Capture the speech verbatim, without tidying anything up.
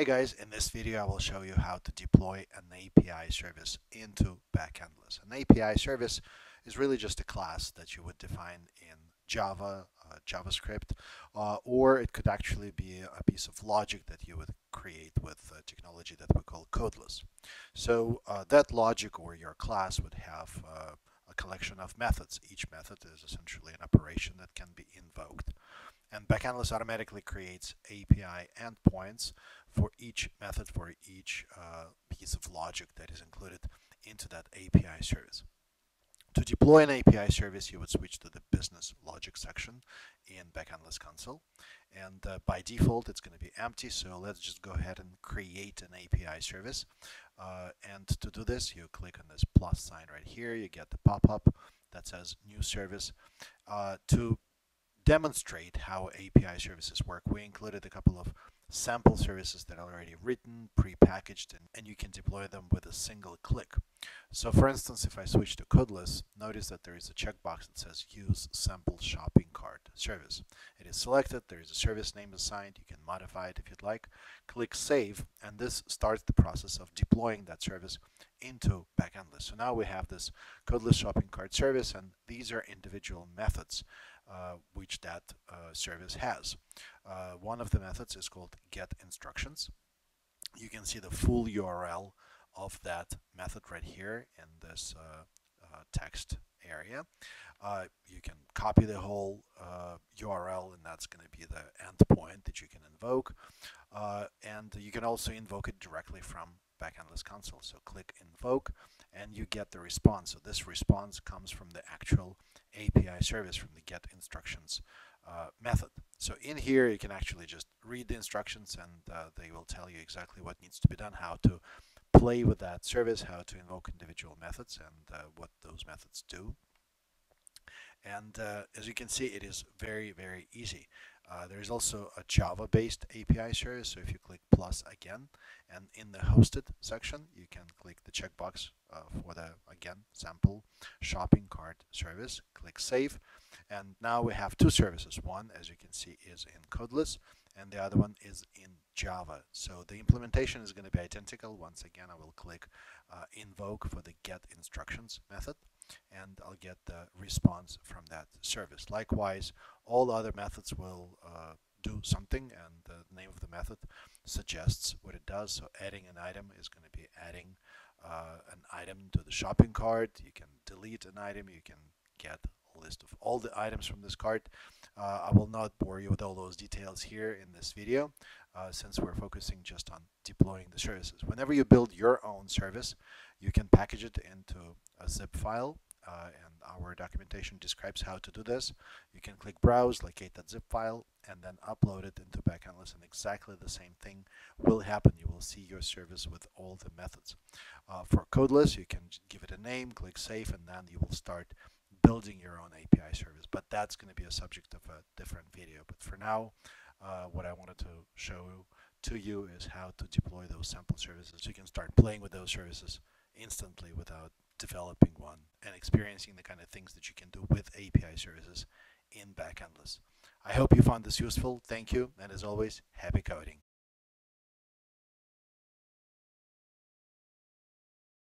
Hey guys, in this video I will show you how to deploy an A P I service into Backendless. An A P I service is really just a class that you would define in Java, uh, JavaScript, uh, or it could actually be a piece of logic that you would create with a technology that we call Codeless. So uh, that logic or your class would have uh, a collection of methods. Each method is essentially an operation that can be invoked. And Backendless automatically creates A P I endpoints for each method, for each uh, piece of logic that is included into that A P I service. To deploy an A P I service, you would switch to the business logic section in Backendless console. And uh, by default, it's going to be empty. So let's just go ahead and create an A P I service. Uh, and to do this, you click on this plus sign right here. You get the pop-up that says new service. Uh, to demonstrate how A P I services work, we included a couple of sample services that are already written, pre-packaged, and, and you can deploy them with a single click. So for instance, if I switch to Codeless, notice that there is a checkbox that says use sample shopping cart service. It is selected, there is a service name assigned, you can modify it if you'd like. Click save, and this starts the process of deploying that service into Backendless. So now we have this Codeless shopping cart service, and these are individual methods Uh, which that uh, service has. Uh, one of the methods is called get instructions. You can see the full U R L of that method right here in this uh, uh, text area. Uh, you can copy the whole uh, U R L, and that's going to be the endpoint that you can invoke. Uh, and you can also invoke it directly from Backendless console. So click invoke and you get the response. So this response comes from the actual A P I service, from the get instructions uh, method. So in here you can actually just read the instructions, and uh, they will tell you exactly what needs to be done, how to play with that service, how to invoke individual methods, and uh, what those methods do. And uh, as you can see, it is very, very easy. Uh, there is also a Java-based A P I service, so if you click plus again, and in the hosted section, you can click the checkbox uh, for the, again, sample shopping cart service. Click save, and now we have two services. One, as you can see, is in Codeless, and the other one is in Java. So the implementation is going to be identical. Once again, I will click uh, invoke for the get instructions method, and I'll get the response from that service. Likewise, all other methods will uh, do something, and the name of the method suggests what it does. So adding an item is going to be adding uh, an item to the shopping cart. You can delete an item, you can get a list of all the items from this cart. Uh, I will not bore you with all those details here in this video, uh, since we're focusing just on deploying the services. Whenever you build your own service, you can package it into a zip file, uh, and our documentation describes how to do this. You can click browse, locate that zip file, and then upload it into Backendless, and exactly the same thing will happen. You will see your service with all the methods. Uh, for Codeless, you can give it a name, click save, and then you will start building your own A P I service, but that's going to be a subject of a different video. But for now, uh, what I wanted to show to you is how to deploy those sample services. You can start playing with those services instantly without developing one, and experiencing the kind of things that you can do with A P I services in Backendless. I hope you found this useful. Thank you, and as always, happy coding.